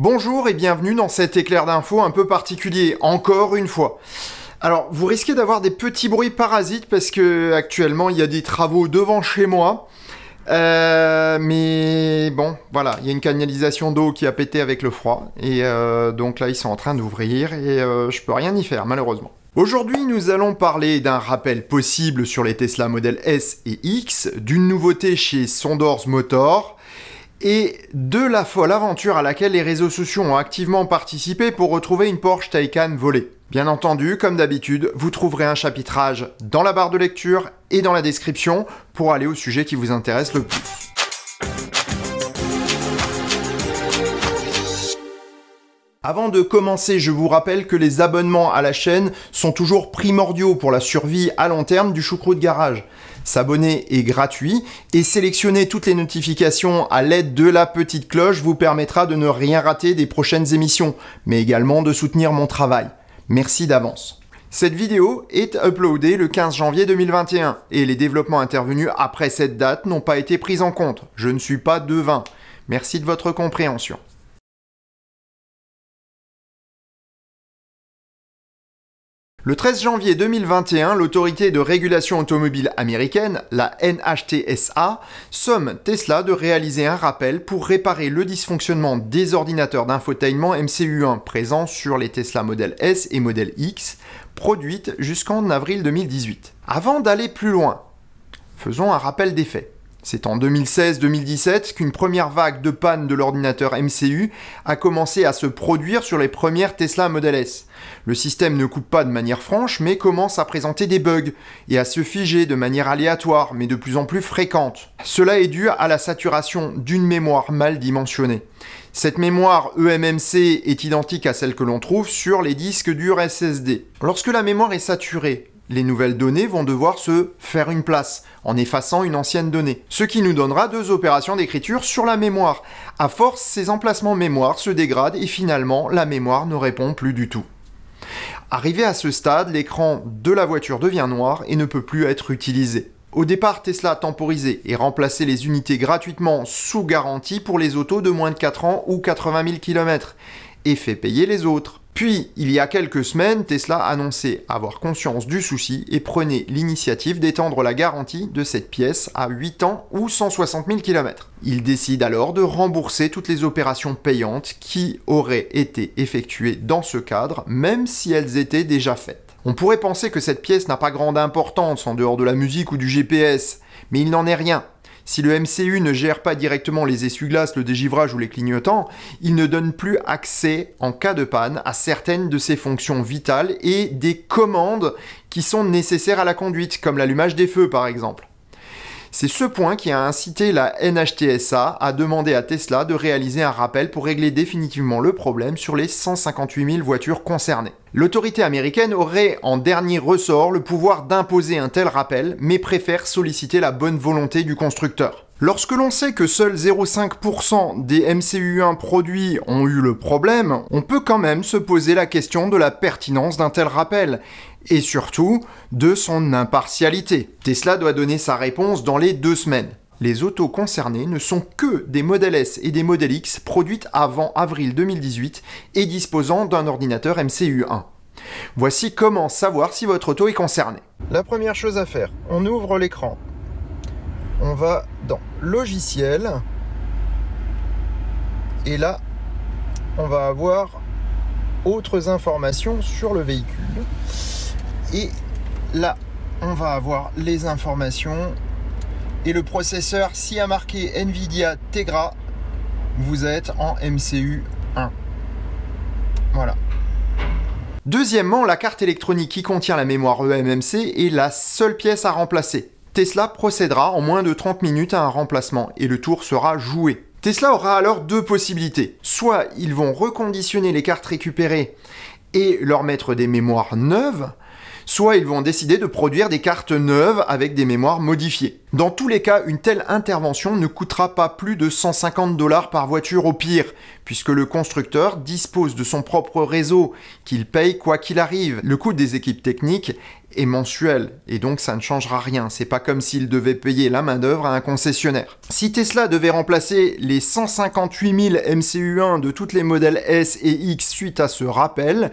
Bonjour et bienvenue dans cet éclair d'info un peu particulier, encore une fois. Alors, vous risquez d'avoir des petits bruits parasites parce que actuellement il y a des travaux devant chez moi. Mais bon, voilà, il y a une canalisation d'eau qui a pété avec le froid. Et donc là, ils sont en train d'ouvrir et je peux rien y faire, malheureusement. Aujourd'hui, nous allons parler d'un rappel possible sur les Tesla Model S et X, d'une nouveauté chez Sondors Motors, et de la folle aventure à laquelle les réseaux sociaux ont activement participé pour retrouver une Porsche Taycan volée. Bien entendu, comme d'habitude, vous trouverez un chapitrage dans la barre de lecture et dans la description pour aller au sujet qui vous intéresse le plus. Avant de commencer, je vous rappelle que les abonnements à la chaîne sont toujours primordiaux pour la survie à long terme du Choucroute Garage. S'abonner est gratuit et sélectionner toutes les notifications à l'aide de la petite cloche vous permettra de ne rien rater des prochaines émissions, mais également de soutenir mon travail. Merci d'avance. Cette vidéo est uploadée le 15 janvier 2021 et les développements intervenus après cette date n'ont pas été pris en compte. Je ne suis pas devin. Merci de votre compréhension. Le 13 janvier 2021, l'autorité de régulation automobile américaine, la NHTSA, somme Tesla de réaliser un rappel pour réparer le dysfonctionnement des ordinateurs d'infotainment MCU1 présents sur les Tesla Model S et Model X, produites jusqu'en avril 2018. Avant d'aller plus loin, faisons un rappel des faits. C'est en 2016-2017 qu'une première vague de panne de l'ordinateur MCU a commencé à se produire sur les premières Tesla Model S. Le système ne coupe pas de manière franche, mais commence à présenter des bugs et à se figer de manière aléatoire, mais de plus en plus fréquente. Cela est dû à la saturation d'une mémoire mal dimensionnée. Cette mémoire EMMC est identique à celle que l'on trouve sur les disques durs SSD. Lorsque la mémoire est saturée, les nouvelles données vont devoir se faire une place, en effaçant une ancienne donnée. Ce qui nous donnera deux opérations d'écriture sur la mémoire. À force, ces emplacements mémoire se dégradent et finalement, la mémoire ne répond plus du tout. Arrivé à ce stade, l'écran de la voiture devient noir et ne peut plus être utilisé. Au départ, Tesla a temporisé et remplacé les unités gratuitement sous garantie pour les autos de moins de 4 ans ou 80 000 km, et fait payer les autres. Puis, il y a quelques semaines, Tesla annonçait avoir conscience du souci et prenait l'initiative d'étendre la garantie de cette pièce à 8 ans ou 160 000 km. Il décide alors de rembourser toutes les opérations payantes qui auraient été effectuées dans ce cadre, même si elles étaient déjà faites. On pourrait penser que cette pièce n'a pas grande importance en dehors de la musique ou du GPS, mais il n'en est rien. Si le MCU ne gère pas directement les essuie-glaces, le dégivrage ou les clignotants, il ne donne plus accès, en cas de panne, à certaines de ses fonctions vitales et des commandes qui sont nécessaires à la conduite, comme l'allumage des feux par exemple. C'est ce point qui a incité la NHTSA à demander à Tesla de réaliser un rappel pour régler définitivement le problème sur les 158 000 voitures concernées. L'autorité américaine aurait, en dernier ressort, le pouvoir d'imposer un tel rappel, mais préfère solliciter la bonne volonté du constructeur. Lorsque l'on sait que seuls 0,5% des MCU1 produits ont eu le problème, on peut quand même se poser la question de la pertinence d'un tel rappel, et surtout de son impartialité. Tesla doit donner sa réponse dans les 2 semaines. Les autos concernées ne sont que des Model S et des Model X produites avant avril 2018 et disposant d'un ordinateur MCU1. Voici comment savoir si votre auto est concernée. La première chose à faire, on ouvre l'écran. On va dans Logiciel. Et là, on va avoir autres informations sur le véhicule. Et là, on va avoir les informations et le processeur. S'il y a marqué NVIDIA Tegra, vous êtes en MCU1. Voilà. Deuxièmement, la carte électronique qui contient la mémoire EMMC est la seule pièce à remplacer. Tesla procédera en moins de 30 minutes à un remplacement et le tour sera joué. Tesla aura alors deux possibilités. Soit ils vont reconditionner les cartes récupérées et leur mettre des mémoires neuves, soit ils vont décider de produire des cartes neuves avec des mémoires modifiées. Dans tous les cas, une telle intervention ne coûtera pas plus de 150 $ par voiture au pire, puisque le constructeur dispose de son propre réseau qu'il paye quoi qu'il arrive. Le coût des équipes techniques est mensuel, et donc ça ne changera rien. C'est pas comme s'il devait payer la main-d'œuvre à un concessionnaire. Si Tesla devait remplacer les 158 000 MCU1 de toutes les modèles S et X suite à ce rappel,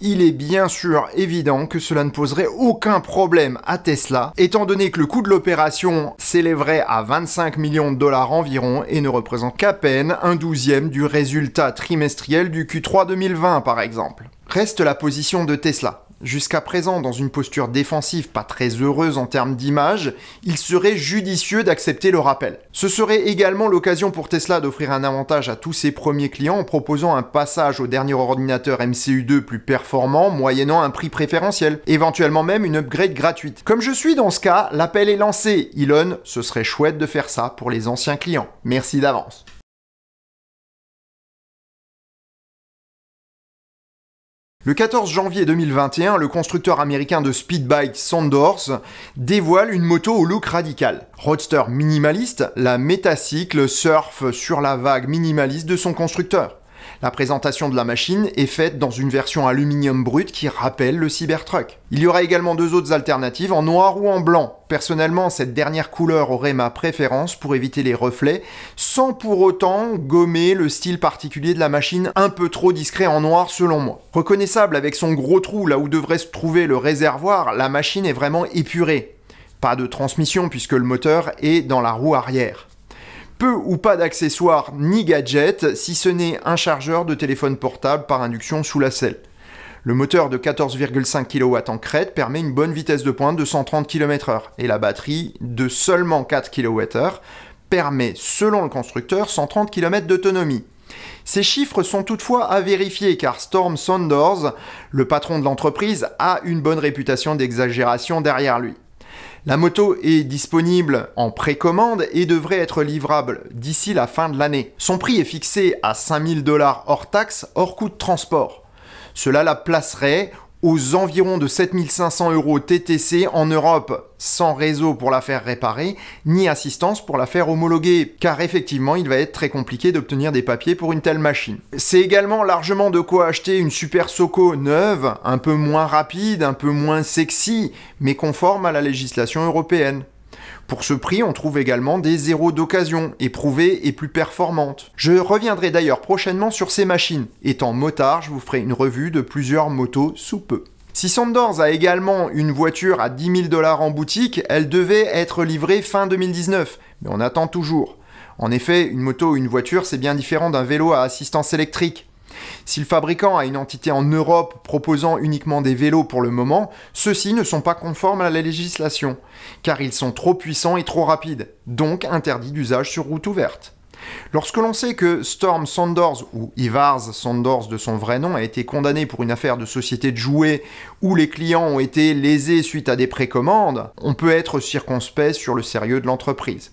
il est bien sûr évident que cela ne poserait aucun problème à Tesla, étant donné que le coût de l'opération s'élèverait à 25 millions de dollars environ et ne représente qu'à peine un douzième du résultat trimestriel du Q3 2020 par exemple. Reste la position de Tesla. Jusqu'à présent, dans une posture défensive pas très heureuse en termes d'image, il serait judicieux d'accepter le rappel. Ce serait également l'occasion pour Tesla d'offrir un avantage à tous ses premiers clients en proposant un passage au dernier ordinateur MCU2 plus performant, moyennant un prix préférentiel, éventuellement même une upgrade gratuite. Comme je suis dans ce cas, l'appel est lancé. Elon, ce serait chouette de faire ça pour les anciens clients. Merci d'avance. Le 14 janvier 2021, le constructeur américain de speedbike Sondors dévoile une moto au look radical. Roadster minimaliste, la Métacycle surfe sur la vague minimaliste de son constructeur. La présentation de la machine est faite dans une version aluminium brut qui rappelle le Cybertruck. Il y aura également deux autres alternatives, en noir ou en blanc. Personnellement, cette dernière couleur aurait ma préférence pour éviter les reflets, sans pour autant gommer le style particulier de la machine un peu trop discret en noir selon moi. Reconnaissable avec son gros trou là où devrait se trouver le réservoir, la machine est vraiment épurée. Pas de transmission puisque le moteur est dans la roue arrière. Peu ou pas d'accessoires ni gadgets, si ce n'est un chargeur de téléphone portable par induction sous la selle. Le moteur de 14,5 kW en crête permet une bonne vitesse de pointe de 130 km/h et la batterie de seulement 4 kWh permet, selon le constructeur, 130 km d'autonomie. Ces chiffres sont toutefois à vérifier car Storm Sondors, le patron de l'entreprise, a une bonne réputation d'exagération derrière lui. La moto est disponible en précommande et devrait être livrable d'ici la fin de l'année. Son prix est fixé à 5 000 $ hors taxe, hors coût de transport. Cela la placerait aux environs de 7 500 € TTC en Europe, sans réseau pour la faire réparer, ni assistance pour la faire homologuer, car effectivement il va être très compliqué d'obtenir des papiers pour une telle machine. C'est également largement de quoi acheter une Super Soco neuve, un peu moins rapide, un peu moins sexy, mais conforme à la législation européenne. Pour ce prix, on trouve également des zéros d'occasion, éprouvées et plus performantes. Je reviendrai d'ailleurs prochainement sur ces machines. Étant motard, je vous ferai une revue de plusieurs motos sous peu. Si Sondors a également une voiture à 10 000 $ en boutique, elle devait être livrée fin 2019, mais on attend toujours. En effet, une moto ou une voiture, c'est bien différent d'un vélo à assistance électrique. Si le fabricant a une entité en Europe proposant uniquement des vélos pour le moment, ceux-ci ne sont pas conformes à la législation, car ils sont trop puissants et trop rapides, donc interdits d'usage sur route ouverte. Lorsque l'on sait que Storm Sondors, ou Ivars Sondors de son vrai nom, a été condamné pour une affaire de société de jouets où les clients ont été lésés suite à des précommandes, on peut être circonspect sur le sérieux de l'entreprise.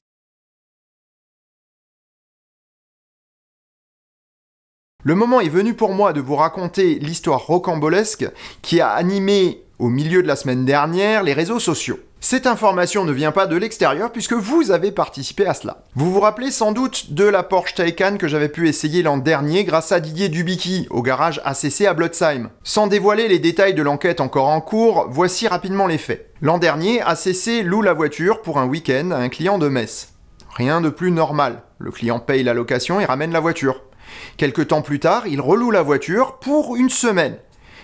Le moment est venu pour moi de vous raconter l'histoire rocambolesque qui a animé, au milieu de la semaine dernière, les réseaux sociaux. Cette information ne vient pas de l'extérieur puisque vous avez participé à cela. Vous vous rappelez sans doute de la Porsche Taycan que j'avais pu essayer l'an dernier grâce à Didier Dubicky au garage ACC à Blotsheim. Sans dévoiler les détails de l'enquête encore en cours, voici rapidement les faits. L'an dernier, ACC loue la voiture pour un week-end à un client de Metz. Rien de plus normal. Le client paye la location et ramène la voiture. Quelque temps plus tard, il reloue la voiture pour une semaine.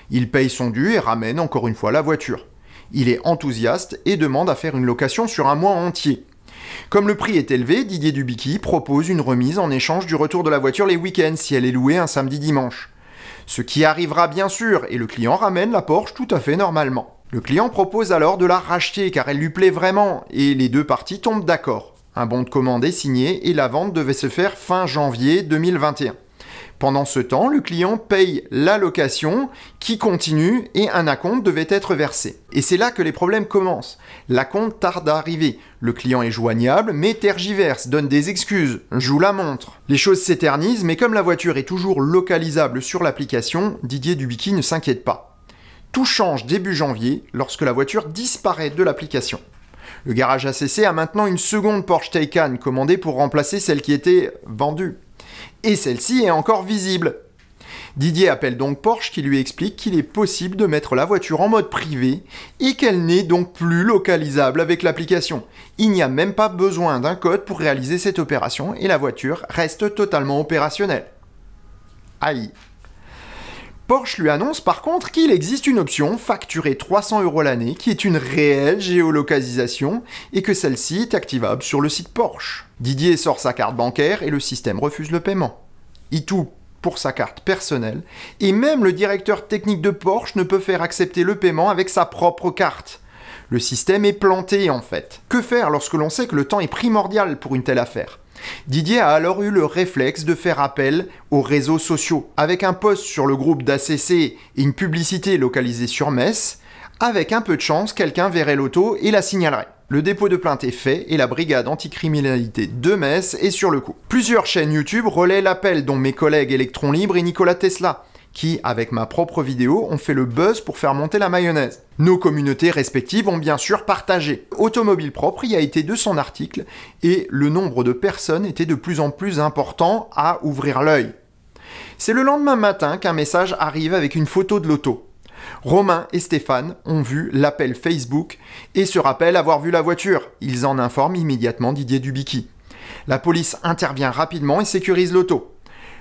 Il paye son dû et ramène encore une fois la voiture. Il est enthousiaste et demande à faire une location sur un mois entier. Comme le prix est élevé, Didier Dubicky propose une remise en échange du retour de la voiture les week-ends si elle est louée un samedi-dimanche. Ce qui arrivera bien sûr, et le client ramène la Porsche tout à fait normalement. Le client propose alors de la racheter car elle lui plaît vraiment et les deux parties tombent d'accord. Un bon de commande est signé et la vente devait se faire fin janvier 2021. Pendant ce temps, le client paye la location qui continue et un acompte devait être versé. Et c'est là que les problèmes commencent. L'acompte tarde à arriver. Le client est joignable mais tergiverse, donne des excuses, joue la montre. Les choses s'éternisent mais comme la voiture est toujours localisable sur l'application, Didier Dubicky ne s'inquiète pas. Tout change début janvier lorsque la voiture disparaît de l'application. Le garage ACC a maintenant une seconde Porsche Taycan commandée pour remplacer celle qui était vendue. et celle-ci est encore visible. Didier appelle donc Porsche qui lui explique qu'il est possible de mettre la voiture en mode privé et qu'elle n'est donc plus localisable avec l'application. Il n'y a même pas besoin d'un code pour réaliser cette opération et la voiture reste totalement opérationnelle. Aïe. Porsche lui annonce par contre qu'il existe une option facturée 300 € l'année qui est une réelle géolocalisation et que celle-ci est activable sur le site Porsche. Didier sort sa carte bancaire et le système refuse le paiement. Itou pour sa carte personnelle, et même le directeur technique de Porsche ne peut faire accepter le paiement avec sa propre carte. Le système est planté en fait. Que faire lorsque l'on sait que le temps est primordial pour une telle affaire? Didier a alors eu le réflexe de faire appel aux réseaux sociaux, avec un post sur le groupe d'ACC et une publicité localisée sur Metz. Avec un peu de chance, quelqu'un verrait l'auto et la signalerait. Le dépôt de plainte est fait et la brigade anticriminalité de Metz est sur le coup. Plusieurs chaînes YouTube relaient l'appel, dont mes collègues Electron Libre et Nikola Tesla, qui, avec ma propre vidéo, ont fait le buzz pour faire monter la mayonnaise. Nos communautés respectives ont bien sûr partagé. Automobile Propre y a été de son article et le nombre de personnes était de plus en plus important à ouvrir l'œil. C'est le lendemain matin qu'un message arrive avec une photo de l'auto. Romain et Stéphane ont vu l'appel Facebook et se rappellent avoir vu la voiture. Ils en informent immédiatement Didier Dubicky. La police intervient rapidement et sécurise l'auto.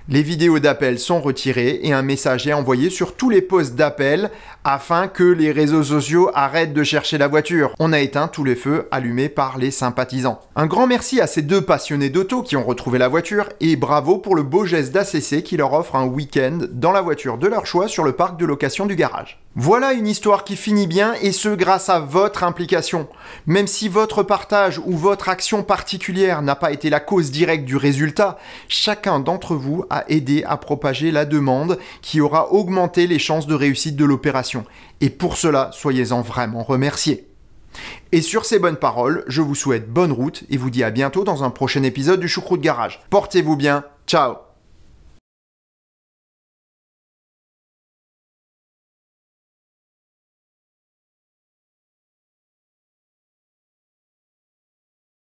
Les vidéos d'appel sont retirées et un message est envoyé sur tous les postes d'appel afin que les réseaux sociaux arrêtent de chercher la voiture. On a éteint tous les feux allumés par les sympathisants. Un grand merci à ces deux passionnés d'auto qui ont retrouvé la voiture et bravo pour le beau geste d'ACC qui leur offre un week-end dans la voiture de leur choix sur le parc de location du garage. Voilà une histoire qui finit bien, et ce grâce à votre implication. Même si votre partage ou votre action particulière n'a pas été la cause directe du résultat, chacun d'entre vous a aidé à propager la demande qui aura augmenté les chances de réussite de l'opération. Et pour cela, soyez-en vraiment remerciés. Et sur ces bonnes paroles, je vous souhaite bonne route et vous dis à bientôt dans un prochain épisode du Choucroute Garage. Portez-vous bien, ciao!